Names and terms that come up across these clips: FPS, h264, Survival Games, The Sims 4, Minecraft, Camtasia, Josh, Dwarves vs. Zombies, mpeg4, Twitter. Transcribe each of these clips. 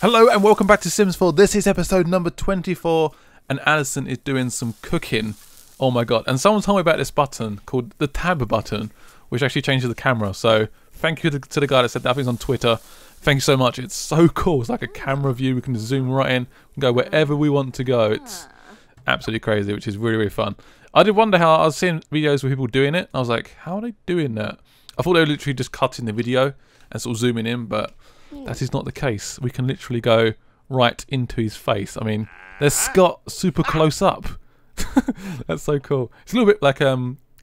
Hello and welcome back to Sims 4. This is episode number 24 and Alison is doing some cooking. Oh my god. And someone told me about this button called the tab button, which actually changes the camera. So thank you to the guy that said that. I think it's on Twitter. Thank you so much. It's so cool. It's like a camera view. We can zoom right in and go wherever we want to go. It's absolutely crazy, which is really, really fun. I did wonder how I was seeing videos with people doing it. I was like, how are they doing that? I thought they were literally just cutting the video and sort of zooming in, but that is not the case. We can literally go right into his face. I mean, there's Scott super close up. That's so cool. It's a little bit like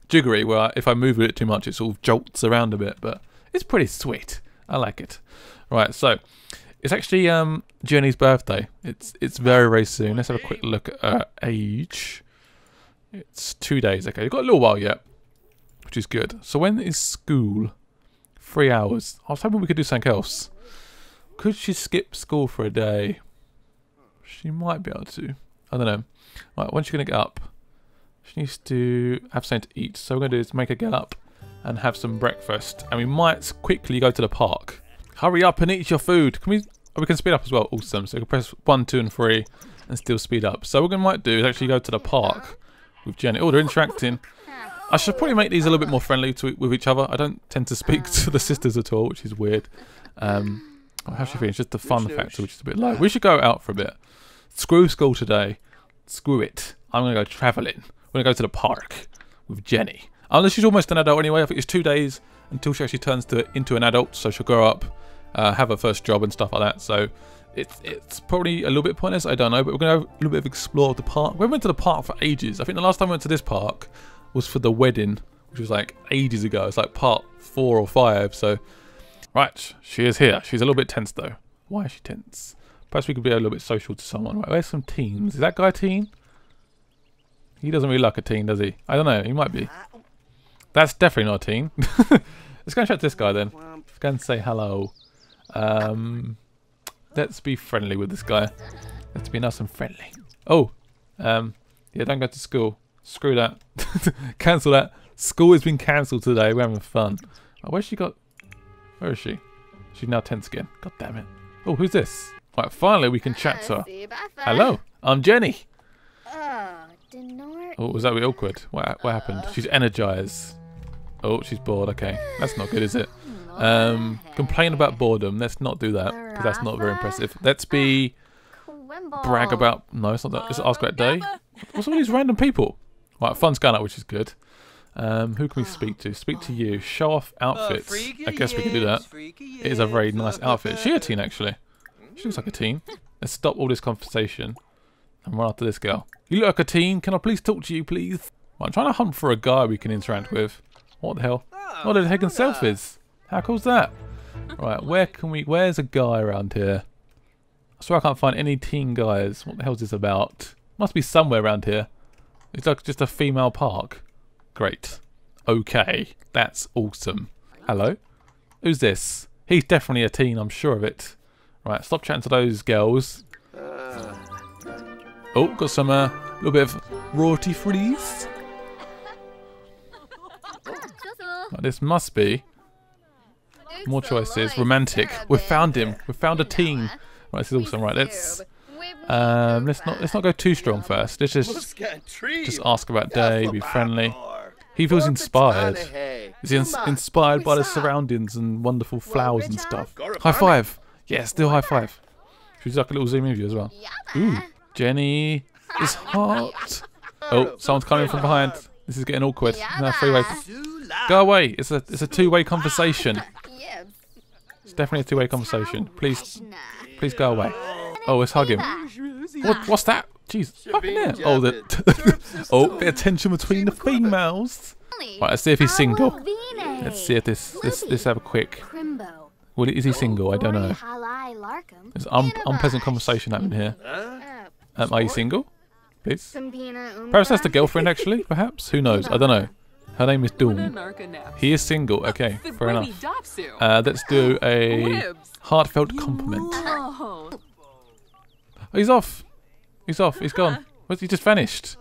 jiggery, where if I move it too much, it sort of jolts around a bit, but it's pretty sweet. I like it. Right, so it's actually Jenny's birthday. It's very, very soon. Let's have a quick look at her age. It's 2 days. Okay, we've got a little while yet, which is good. So when is school? 3 hours. I was hoping we could do something else. Could she skip school for a day? She might be able to. I don't know. Right, when's she going to get up? She needs to have something to eat. So what we're going to do is make her get up and have some breakfast. And we might quickly go to the park. Hurry up and eat your food. Can we? Oh, we can speed up as well. Awesome. So we can press 1, 2, and 3 and still speed up. So what we might do is actually go to the park with Jenny. Oh, they're interacting. I should probably make these a little bit more friendly with each other. I don't tend to speak to the sisters at all, which is weird. How's she feeling? It's just the fun factor, which is a bit low. We should go out for a bit. Screw school today. Screw it. I'm going to go travelling. We're going to go to the park with Jenny. Unless she's almost an adult anyway. I think it's 2 days until she actually turns into an adult. So she'll grow up, have her first job and stuff like that. So it's probably a little bit pointless. I don't know. But we're going to have a little bit of explore the park. We went to the park for ages. I think the last time we went to this park was for the wedding, which was like ages ago. It's like part 4 or 5. So... Right, she is here. She's a little bit tense though. Why is she tense? Perhaps we could be a little bit social to someone. Right, where's some teens? Is that guy a teen? He doesn't really like a teen, does he? I don't know, he might be. That's definitely not a teen. Let's go and check this guy then. Let's go and say hello. Let's be friendly with this guy. Let's be nice and friendly. Oh, yeah, don't go to school. Screw that. Cancel that. School has been cancelled today. We're having fun. Oh, where's she got... Where is she? She's now tense again. God damn it. Oh, who's this? Right, finally we can chat to her. Hello, I'm Jenny. Oh, was that really awkward? What happened? She's energised. Oh, she's bored. Okay, that's not good, is it? Complain about boredom. Let's not do that, because that's not very impressive. Let's be... Brag about... No, it's not that. It's Ask That Day. What's all these random people? Right, fun's going up, which is good. Who can we speak to? Speak to you. Show off outfits. I guess we can do that. It is a very nice outfit. Is she a teen, actually? She looks like a teen. Let's stop all this conversation and run after this girl. You look like a teen. Can I please talk to you, please? Well, I'm trying to hunt for a guy we can interact with. What the hell? Oh, they're taking selfies. How cool's that? Right, where's a guy around here? I swear I can't find any teen guys. What the hell's this about? Must be somewhere around here. It's like just a female park. Great. Okay. That's awesome. Hello. Who's this? He's definitely a teen, I'm sure of it. Right, stop chatting to those girls. Oh, got some, little bit of rorty frillies. Right, this must be... More choices. Romantic. We found him. We found a teen. Right, this is awesome. Right, let's not go too strong first. Let's just ask about day, be friendly. He feels inspired. Is he inspired by the surroundings and wonderful flowers and stuff? High five. Yeah, still high five. Should we do like a little zoom interview as well? Ooh, Jenny is hot. Oh, someone's coming from behind. This is getting awkward. No, freeway. Go away. It's a two-way conversation. It's definitely a two-way conversation. Please go away. Oh, let's hug him. What's that? Jeez, fucking there. Oh, the attention between the females. Right, let's see if he's single. Let's see if this have a quick... Well, is he single? I don't know. There's unpleasant conversation happening here. Are you single? Please? Perhaps that's the girlfriend, actually, perhaps? Who knows? I don't know. Her name is Dawn. He is single. Okay, fair enough. Let's do a heartfelt compliment. Oh, he's off. He's off. He's gone. He just vanished.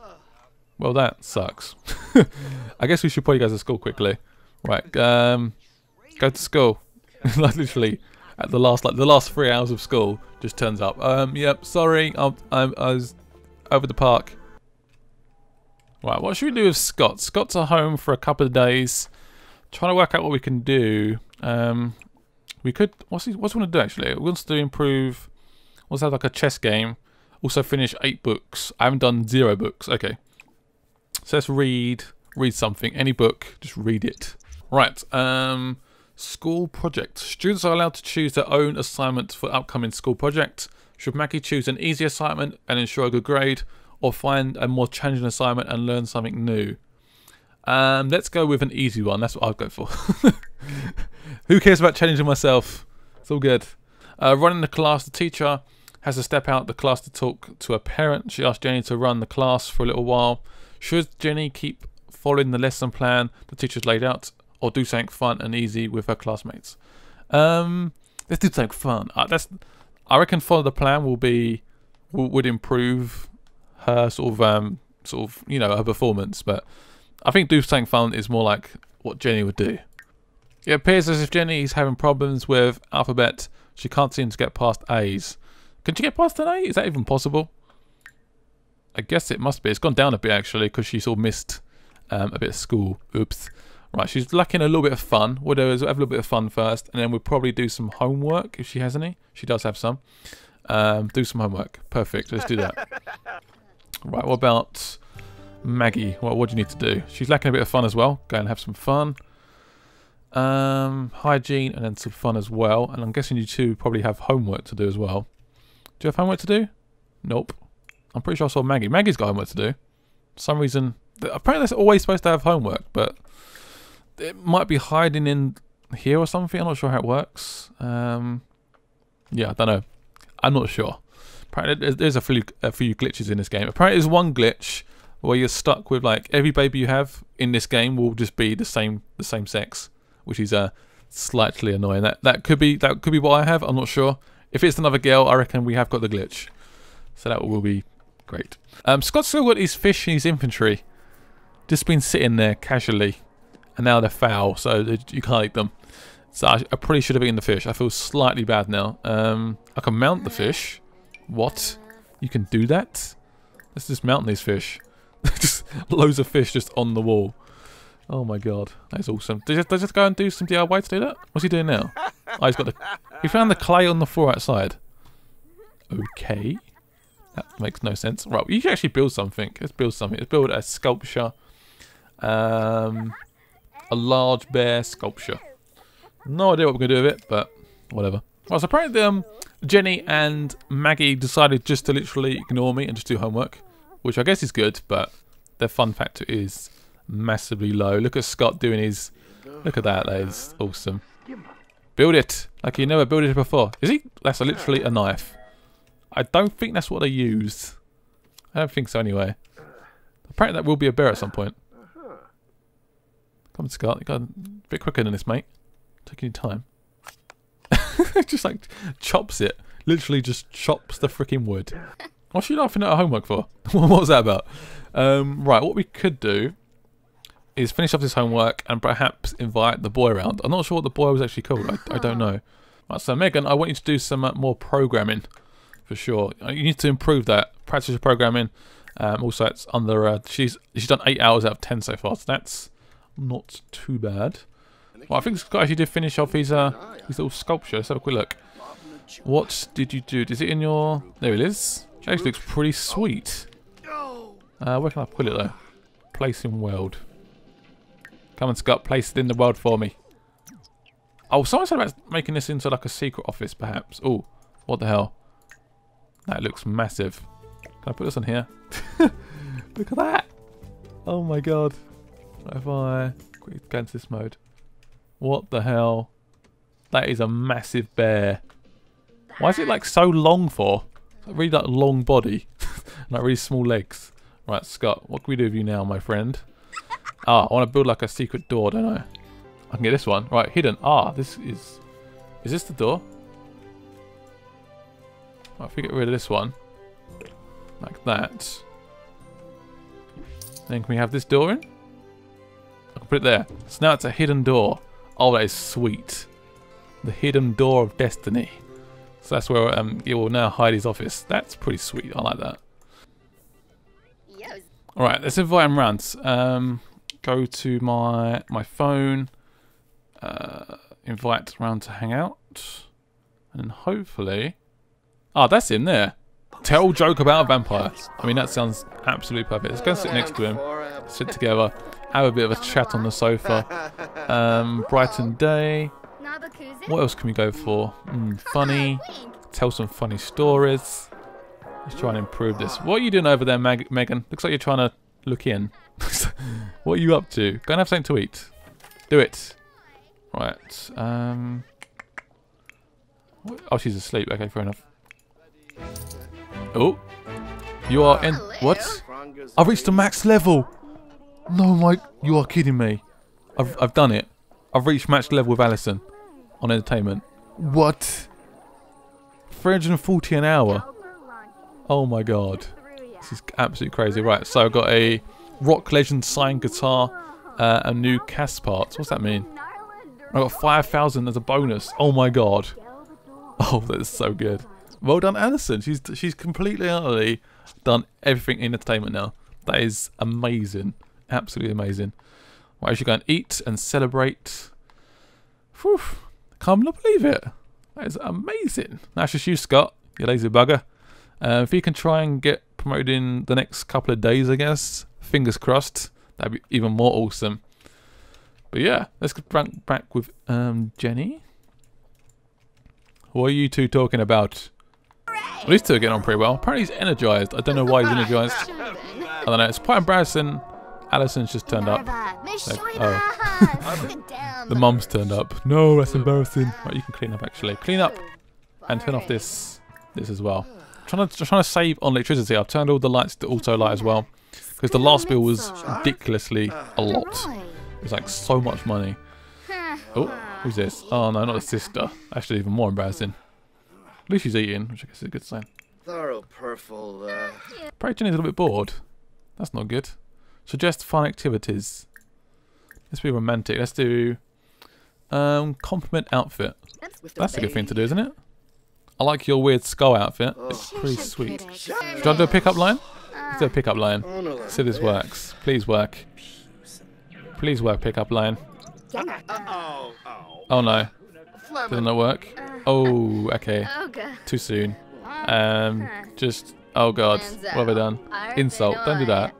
Well, that sucks. I guess we should probably go to school quickly. Right. Go to school. Like, literally. at the last, like the last 3 hours of school, just turns up. Yep, sorry, I was over the park. Right, what should we do with Scott? Scott's at home for a couple of days. Trying to work out what we can do. We could. What's he want to do actually? He wants to improve. Wants to have like a chess game. Also finish 8 books. I haven't done 0 books. Okay. So let's read something. Any book, just read it. Right. School project. Students are allowed to choose their own assignment for upcoming school project. Should Mackie choose an easy assignment and ensure a good grade, or find a more challenging assignment and learn something new? Let's go with an easy one. That's what I'd go for. Who cares about challenging myself? It's all good. Running the class. The teacher has to step out the class to talk to a parent. She asked Jenny to run the class for a little while. Should Jenny keep following the lesson plan the teacher's laid out, or do something fun and easy with her classmates? Let's do something fun. I reckon follow the plan would improve her sort of, you know, her performance, but I think do something fun is more like what Jenny would do. It appears as if Jenny is having problems with alphabet. She can't seem to get past A's. Can she get past an A? Is that even possible? I guess it must be. It's gone down a bit actually because she sort of missed a bit of school. Oops. Right, she's lacking a little bit of fun. We'll have a little bit of fun first, and then we'll probably do some homework if she has any. She does have some. Do some homework. Perfect. Let's do that. Right, what about Maggie? What do you need to do? She's lacking a bit of fun as well. Go and have some fun. Hygiene and then some fun as well. And I'm guessing you two probably have homework to do as well. Do you have homework to do? Nope. I'm pretty sure I saw Maggie. Maggie's got homework to do. For some reason, apparently they're always supposed to have homework, but it might be hiding in here or something. I'm not sure how it works. Yeah, I don't know. I'm not sure. Apparently there's a few glitches in this game. Apparently there's one glitch where you're stuck with like every baby you have in this game will just be the same sex, which is slightly annoying. That could be what I have. I'm not sure. If it's another girl, I reckon we have got the glitch, so that will be great. Scott's still got his fish and his infantry, just been sitting there casually, and now they're foul, so you can't eat them. So I probably should have eaten the fish. I feel slightly bad now. I can mount the fish. What? You can do that? Let's just mount these fish. Just loads of fish just on the wall. Oh my god, that's awesome. Does he go and do some DIY to do that? What's he doing now? Oh, he found the clay on the floor outside. Okay, that makes no sense. Right, you should actually build something. Let's build something. Let's build a sculpture. A large bear sculpture. No idea what we're gonna do with it, but whatever. Well, so apparently Jenny and Maggie decided just to literally ignore me and just do homework, which I guess is good, but their fun factor is massively low. Look at Scott doing his... Look at that. That is awesome. Build it. Like he never built it before. Is he? That's literally a knife. I don't think that's what they used. I don't think so anyway. Apparently that will be a bear at some point. Come on, Scott. You got a bit quicker than this, mate. Taking your time. Just like chops it. Literally just chops the freaking wood. What's she laughing at her homework for? What was that about? Right, what we could do is finish off this homework and perhaps invite the boy around. I'm not sure what the boy was actually called. I don't know. Right, so Megan, I want you to do some more programming for sure. You need to improve that. Practice your programming. Also, it's under. She's done 8 hours out of 10 so far, so that's not too bad. Well, I think Scott actually did finish off his little sculpture. Let's have a quick look. What did you do? Is it in your? There it is. It actually looks pretty sweet. Where can I put it though? Place in world. Come on, Scott, place it in the world for me. Oh, someone said about making this into like a secret office, perhaps. Oh, what the hell? That looks massive. Can I put this on here? Look at that. Oh my god. What if I quick go into this mode? What the hell? That is a massive bear. Why is it like so long for? Like, really like long body. Like really small legs. Right, Scott, what can we do with you now, my friend? Ah, I want to build like a secret door, don't I? I can get this one. Right, hidden. Ah, this is... Is this the door? Right, if we get rid of this one. Like that. Then can we have this door in? I can put it there. So now it's a hidden door. Oh, that is sweet. the hidden door of destiny. So that's where it will now hide his office. That's pretty sweet. I like that. Alright, let's invite him round. Go to my phone. Invite round to hang out. And hopefully... Ah, that's him there. Tell joke about a vampire. I mean, that sounds absolutely perfect. Let's go sit next to him. Sit together. Have a bit of a chat on the sofa. Brighten day. What else can we go for? Funny. Tell some funny stories. Let's try and improve this. What are you doing over there, Megan? Looks like you're trying to look in. What are you up to? Go and have something to eat. Do it. Right. Oh, she's asleep. Okay, fair enough. Oh. You are in... What? I've reached the max level. No, Mike. You are kidding me. I've done it. I've reached max level with Alison on entertainment. What? 340 an hour. Oh my god. This is absolutely crazy. Right, so I've got a rock legend signed guitar, a new cast parts. What's that mean? I got 5,000 as a bonus. Oh my god. Oh, that's so good. Well done, Alison. She's completely and utterly done everything in entertainment now. That is amazing. Absolutely amazing. Right, I should go and eat and celebrate. Whew. Can't believe it. That is amazing. That's just you, Scott. You lazy bugger. If you can try and get promoted in the next couple of days, I guess, fingers crossed, that'd be even more awesome. But yeah, let's get back with Jenny. What are you two talking about? Well, these two are getting on pretty well. Apparently he's energised. I don't know why he's energised. I don't know, it's quite embarrassing. Alison's just turned up. So, oh. The mum's turned up. No, that's embarrassing. Right, you can clean up actually. Clean up and turn off this as well. Trying to save on electricity. I've turned all the lights to auto light as well, because the last bill was ridiculously a lot. It was like so much money. Oh, who's this? Oh no, not a sister. Actually, even more embarrassing. At least she's eating, which I guess is a good sign. Probably Jenny's a little bit bored. That's not good. Suggest fun activities. Let's be romantic. Let's do compliment outfit. That's a good thing to do, isn't it? I like your weird skull outfit. It's pretty sweet. Do you want to do a pickup line? Let's do a pickup line. See if this works. Please work. Please work, pickup line. Oh no. Doesn't that work? Oh, okay. Too soon. Just, oh god. What have I done? Insult. Don't do that.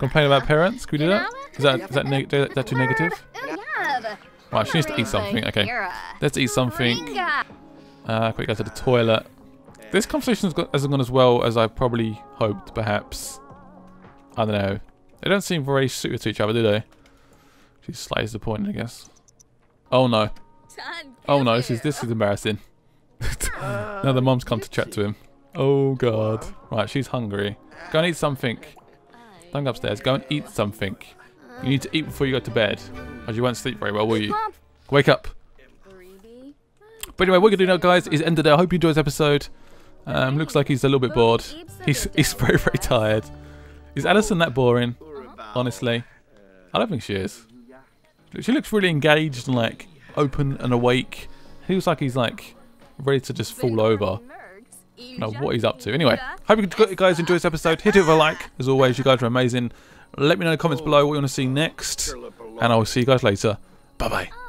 Complain about parents? Can we do that? Is that too negative? Right, she needs to eat something. Okay. Let's eat something. Quick, go to the toilet. This conversation hasn't gone as well as I probably hoped, perhaps. I don't know. They don't seem very suited to each other, do they? She's slightly disappointed, I guess. Oh no. Oh no, this is embarrassing. Now the mum's come to chat to him. Oh god. Right, she's hungry. Go and eat something. Don't go upstairs. Go and eat something. You need to eat before you go to bed, because you won't sleep very well, will you? Wake up. But anyway, what we're going to do now, guys, is end it there. I hope you enjoyed this episode. Looks like he's a little bit bored. He's very, very tired. Is Alison that boring? Honestly. I don't think she is. She looks really engaged and, like, open and awake. He looks like he's, like, ready to just fall over. I don't know what he's up to. Anyway, hope you guys enjoyed this episode. Hit it with a like. As always, you guys are amazing. Let me know in the comments below what you want to see next. And I will see you guys later. Bye-bye.